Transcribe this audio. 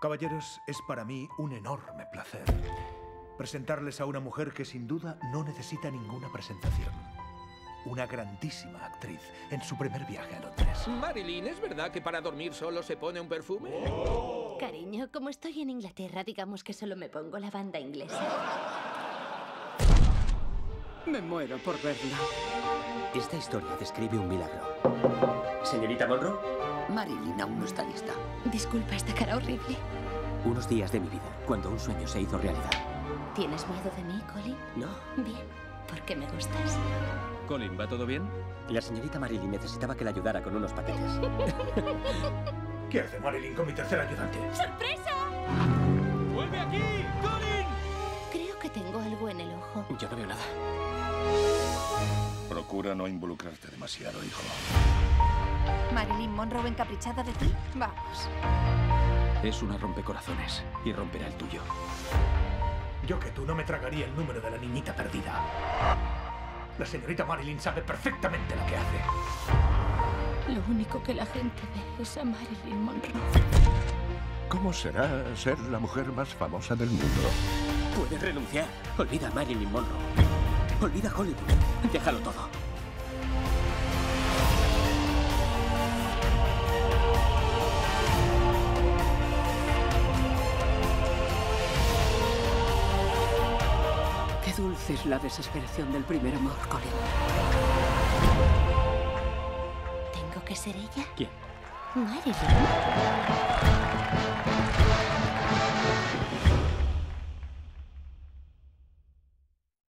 Caballeros, es para mí un enorme placer presentarles a una mujer que sin duda no necesita ninguna presentación. Una grandísima actriz en su primer viaje a Londres. Marilyn, ¿es verdad que para dormir solo se pone un perfume? Oh. Cariño, como estoy en Inglaterra, digamos que solo me pongo lavanda inglesa. Me muero por verla. Esta historia describe un milagro. ¿Señorita Monroe? Marilyn aún no está lista. Disculpa esta cara horrible. Unos días de mi vida, cuando un sueño se hizo realidad. ¿Tienes miedo de mí, Colin? No. Bien, porque me gustas. Colin, ¿va todo bien? La señorita Marilyn necesitaba que la ayudara con unos paquetes. ¿Qué hace Marilyn con mi tercer ayudante? ¡Sorpresa! ¡Vuelve aquí, Colin! Creo que tengo algo en el ojo. Yo no veo nada. Procura no involucrarte demasiado, hijo. ¿Marilyn Monroe encaprichada de ti? Vamos. Es una rompecorazones y romperá el tuyo. Yo que tú no me tragaría el número de la niñita perdida. La señorita Marilyn sabe perfectamente lo que hace. Lo único que la gente ve es a Marilyn Monroe. ¿Cómo será ser la mujer más famosa del mundo? Puedes renunciar. Olvida a Marilyn Monroe. Olvida Hollywood. Déjalo todo. Dulce es la desesperación del primer amor, Colin. ¿Tengo que ser ella? ¿Quién? Marilyn.